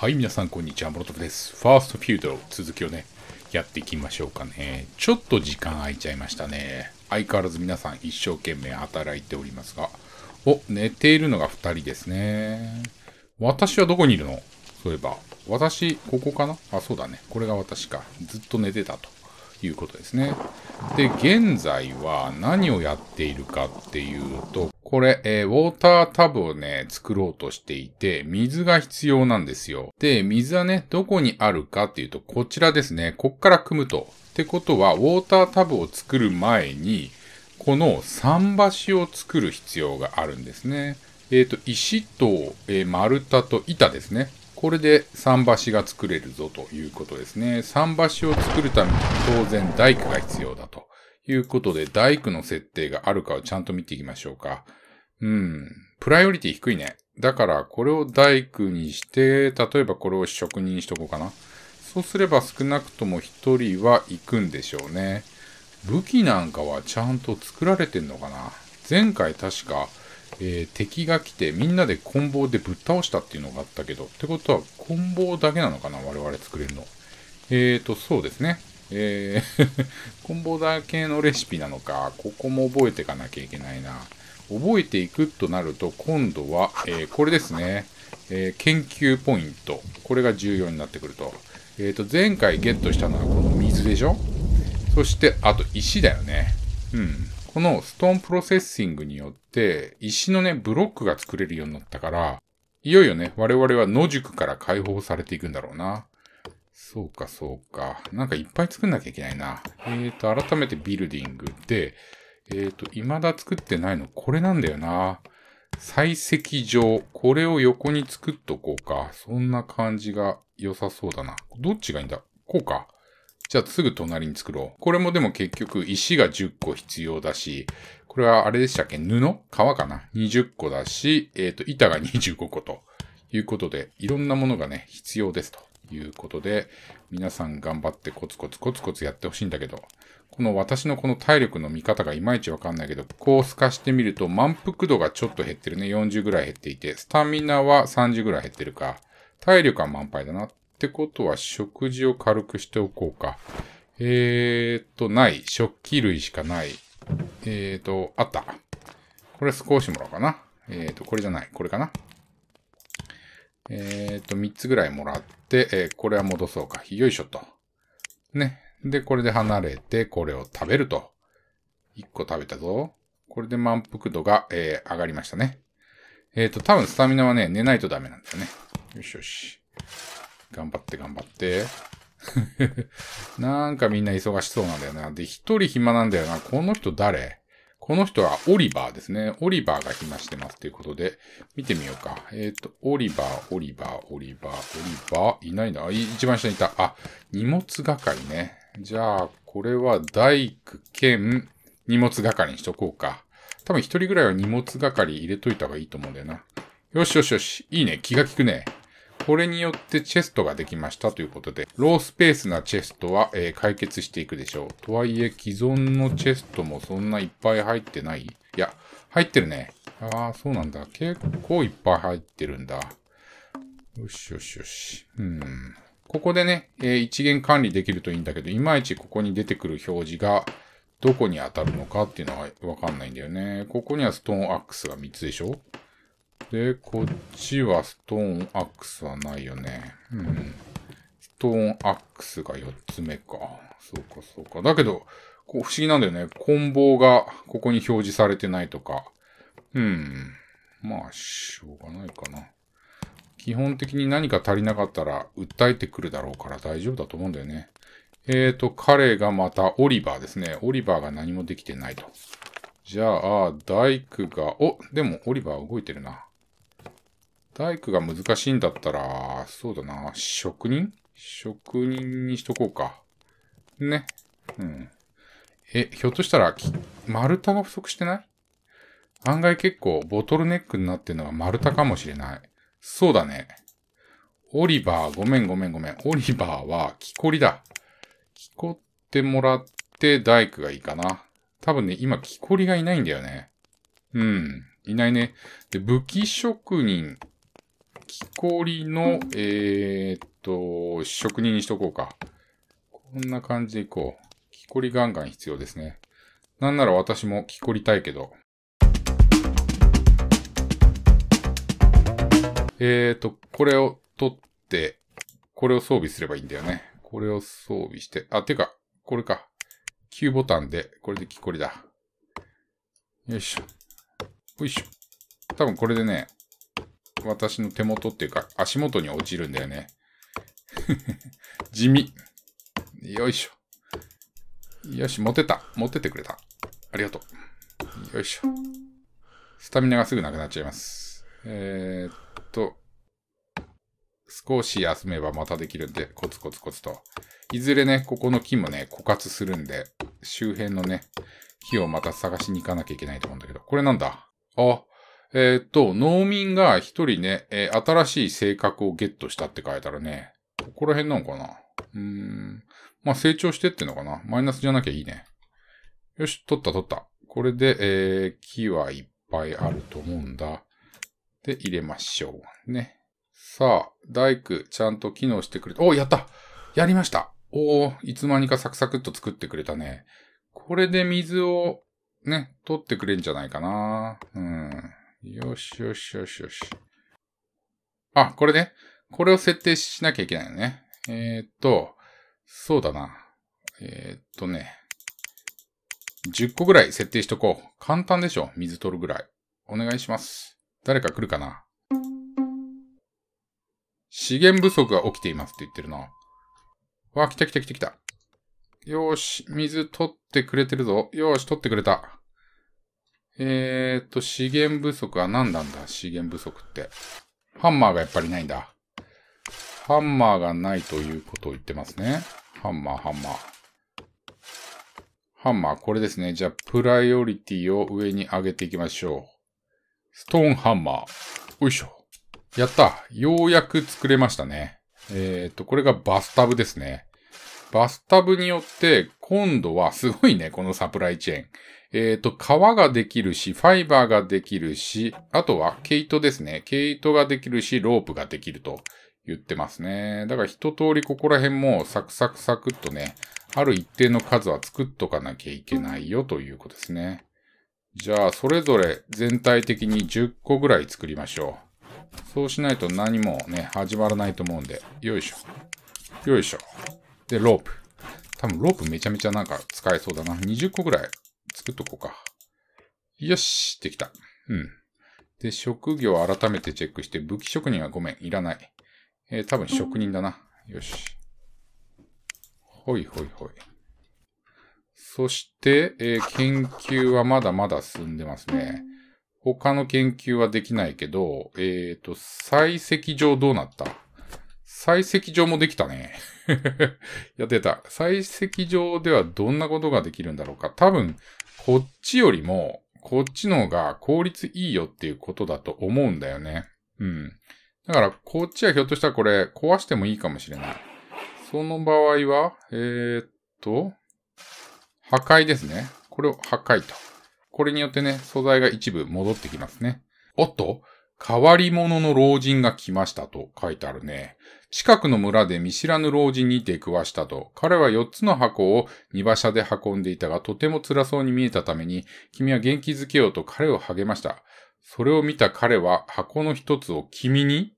はい、皆さんこんにちは、モロトフです。ファーストフュード、続きをね、やっていきましょうかね。ちょっと時間空いちゃいましたね。相変わらず皆さん一生懸命働いておりますが。お、寝ているのが2人ですね。私はどこにいるの？そういえば、私、ここかな？あ、そうだね。これが私か。ずっと寝てたということですね。で、現在は何をやっているかっていうと、これ、ウォータータブをね、作ろうとしていて、水が必要なんですよ。で、水はね、どこにあるかっていうと、こちらですね。こっから組むと。ってことは、ウォータータブを作る前に、この桟橋を作る必要があるんですね。石と、丸太と板ですね。これで桟橋が作れるぞということですね。桟橋を作るために当然大工が必要だということで、大工の設定があるかをちゃんと見ていきましょうか。うん。プライオリティ低いね。だから、これを大工にして、例えばこれを職人にしとこうかな。そうすれば少なくとも一人は行くんでしょうね。武器なんかはちゃんと作られてんのかな。前回確か、敵が来てみんなで棍棒でぶっ倒したっていうのがあったけど、ってことは棍棒だけなのかな、我々作れるの。そうですね。棍棒だけのレシピなのか、ここも覚えていかなきゃいけないな。覚えていくとなると、今度は、これですね、研究ポイント。これが重要になってくると。前回ゲットしたのはこの水でしょ？そして、あと石だよね。うん。このストーンプロセッシングによって、石のね、ブロックが作れるようになったから、いよいよね、我々は野宿から解放されていくんだろうな。そうか、そうか。なんかいっぱい作んなきゃいけないな。改めてビルディングで、未だ作ってないの、これなんだよな。採石場。これを横に作っとこうか。そんな感じが良さそうだな。どっちがいいんだ？こうか。じゃあすぐ隣に作ろう。これもでも結局石が10個必要だし、これはあれでしたっけ？布？皮かな？ 20 個だし、板が25個ということで、いろんなものがね、必要ですということで、皆さん頑張ってコツコツコツコツやってほしいんだけど、この私のこの体力の見方がいまいちわかんないけど、こう透かしてみると満腹度がちょっと減ってるね。40ぐらい減っていて、スタミナは30ぐらい減ってるか。体力は満杯だな。ってことは食事を軽くしておこうか。ない。食器類しかない。あった。これ少しもらおうかな。これじゃない。これかな。3つぐらいもらって、これは戻そうか。よいしょと。ね。で、これで離れて、これを食べると。1個食べたぞ。これで満腹度が、上がりましたね。多分スタミナはね、寝ないとダメなんだよね。よしよし。頑張って頑張って。なんかみんな忙しそうなんだよな。で、一人暇なんだよな。この人誰？この人はオリバーですね。オリバーが暇してますということで、見てみようか。オリバー、いないな。一番下にいた。あ、荷物係ね。じゃあ、これは大工兼荷物係にしとこうか。多分一人ぐらいは荷物係入れといた方がいいと思うんだよな。よしよしよし。いいね。気が利くね。これによってチェストができましたということで、ロースペースなチェストは、解決していくでしょう。とはいえ、既存のチェストもそんないっぱい入ってない？いや、入ってるね。ああ、そうなんだ。結構いっぱい入ってるんだ。よしよしよし。ここでね、一元管理できるといいんだけど、いまいちここに出てくる表示がどこに当たるのかっていうのはわかんないんだよね。ここにはストーンアックスが3つでしょ？で、こっちはストーンアックスはないよね。うん。ストーンアックスが4つ目か。そうかそうか。だけど、こう不思議なんだよね。棍棒がここに表示されてないとか。うん。まあ、しょうがないかな。基本的に何か足りなかったら訴えてくるだろうから大丈夫だと思うんだよね。彼がまたオリバーですね。オリバーが何もできてないと。じゃあ、大工が、お、でもオリバー動いてるな。大工が難しいんだったら、そうだな、職人にしとこうか。ね。うん。ひょっとしたら、丸太が不足してない？案外結構ボトルネックになってるのが丸太かもしれない。そうだね。オリバー、ごめん。オリバーは、木こりだ。木こってもらって、大工がいいかな。多分ね、今、木こりがいないんだよね。うん。いないね。で、武器職人。き氷の、職人にしとこうか。こんな感じでいこう。きこりガンガン必要ですね。なんなら私もきこりたいけど。これを取って、これを装備すればいいんだよね。これを装備して、あ、てか、これか。Q ボタンで、これできこりだ。よいしょ。よいしょ。多分これでね、私の手元っていうか、足元に落ちるんだよね。地味。よいしょ。よし、持てた。持っててくれた。ありがとう。よいしょ。スタミナがすぐなくなっちゃいます。少し休めばまたできるんで、コツコツコツと。いずれね、ここの木もね、枯渇するんで、周辺のね、木をまた探しに行かなきゃいけないと思うんだけど。これなんだ？あ、農民が一人ね、新しい性格をゲットしたって書いたらね、ここら辺なのかな？まあ、成長してってのかな？マイナスじゃなきゃいいね。よし、取った取った。これで、木はいっぱいあると思うんだ。で、入れましょう。ね。さあ、大工、ちゃんと機能してくれた。お、やった！やりました！おー、いつまにかサクサクっと作ってくれたね。これで水を、ね、取ってくれんじゃないかな。よしよしよしよし。あ、これね。これを設定しなきゃいけないよね。そうだな。ね。10個ぐらい設定しとこう。簡単でしょ？水取るぐらい。お願いします。誰か来るかな？資源不足が起きていますって言ってるな。わあ、来た来た来た来た。よーし、水取ってくれてるぞ。よーし、取ってくれた。資源不足は何なんだ？資源不足って。ハンマーがやっぱりないんだ。ハンマーがないということを言ってますね。ハンマー、ハンマー。ハンマー、これですね。じゃあ、プライオリティを上に上げていきましょう。ストーンハンマー。おいしょ。やった。ようやく作れましたね。これがバスタブですね。バスタブによって、今度はすごいね、このサプライチェーン。革ができるし、ファイバーができるし、あとは毛糸ですね。毛糸ができるし、ロープができると言ってますね。だから一通りここら辺もサクサクサクっとね、ある一定の数は作っとかなきゃいけないよということですね。じゃあ、それぞれ全体的に10個ぐらい作りましょう。そうしないと何もね、始まらないと思うんで。よいしょ。よいしょ。で、ロープ。多分ロープめちゃめちゃなんか使えそうだな。20個ぐらい作っとこうか。よし、できた。で、職業を改めてチェックして、武器職人はごめん、いらない。多分職人だな。よし。ほいほいほい。そして、研究はまだまだ進んでますね。他の研究はできないけど、採石場どうなった？採石場もできたね。やってた。採石場ではどんなことができるんだろうか。多分、こっちよりも、こっちの方が効率いいよっていうことだと思うんだよね。だから、こっちはひょっとしたらこれ、壊してもいいかもしれない。その場合は、破壊ですね。これを破壊と。これによってね、素材が一部戻ってきますね。おっと、変わり者の老人が来ましたと書いてあるね。近くの村で見知らぬ老人に出くわしたと。彼は4つの箱を荷馬車で運んでいたが、とても辛そうに見えたために、君は元気づけようと彼を励ました。それを見た彼は箱の一つを君に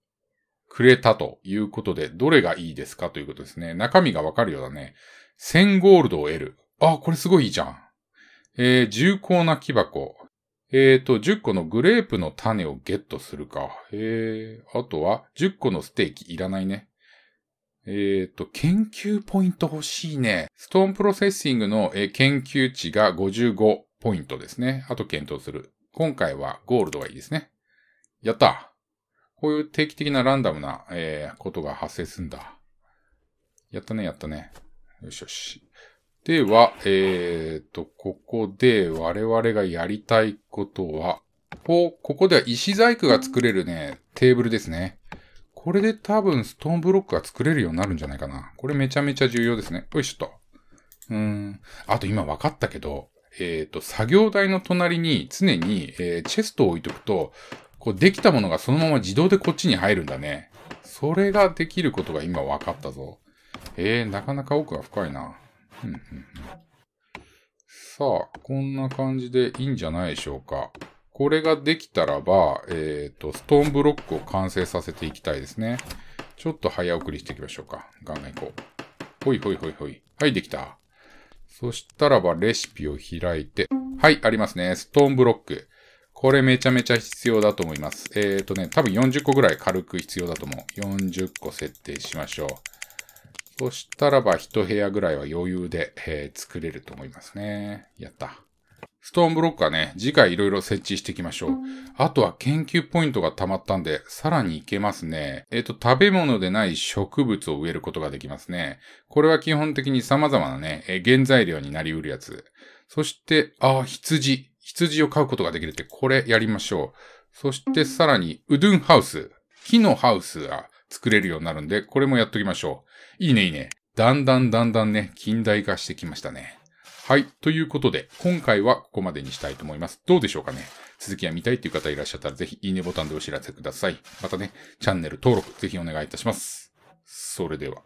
くれたということで、どれがいいですかということですね。中身がわかるようだね。1000ゴールドを得る。あ、これすごいいいじゃん。重厚な木箱。10個のグレープの種をゲットするか。あとは、10個のステーキいらないね。研究ポイント欲しいね。ストーンプロセッシングの、研究値が55ポイントですね。あと検討する。今回はゴールドがいいですね。やった。こういう定期的なランダムな、ことが発生するんだ。やったね、やったね。よしよし。では、ここで我々がやりたいことは、ここでは石細工が作れるね、テーブルですね。これで多分ストーンブロックが作れるようになるんじゃないかな。これめちゃめちゃ重要ですね。よいしょっと。あと今分かったけど、作業台の隣に常に、チェストを置いとくと、こうできたものがそのまま自動でこっちに入るんだね。それができることが今分かったぞ。なかなか奥が深いな。さあ、こんな感じでいいんじゃないでしょうか。これができたらば、ストーンブロックを完成させていきたいですね。ちょっと早送りしていきましょうか。ガンガンいこう。ほいほいほいほい。はい、できた。そしたらば、レシピを開いて。はい、ありますね。ストーンブロック。これめちゃめちゃ必要だと思います。多分40個ぐらい軽く必要だと思う。40個設定しましょう。そしたらば、一部屋ぐらいは余裕で、作れると思いますね。やった。ストーンブロックはね、次回いろいろ設置していきましょう。あとは研究ポイントが溜まったんで、さらにいけますね。食べ物でない植物を植えることができますね。これは基本的に様々なね、原材料になり得るやつ。そして、羊。羊を飼うことができるって、これやりましょう。そしてさらに、ウドゥンハウス。木のハウスが作れるようになるんで、これもやっときましょう。いいねいいね。だんだんね、近代化してきましたね。はい。ということで、今回はここまでにしたいと思います。どうでしょうかね。続きが見たいという方いらっしゃったら、ぜひいいねボタンでお知らせください。またね、チャンネル登録、ぜひお願いいたします。それでは。